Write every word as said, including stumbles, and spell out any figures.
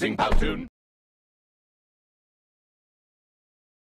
using Powtoon.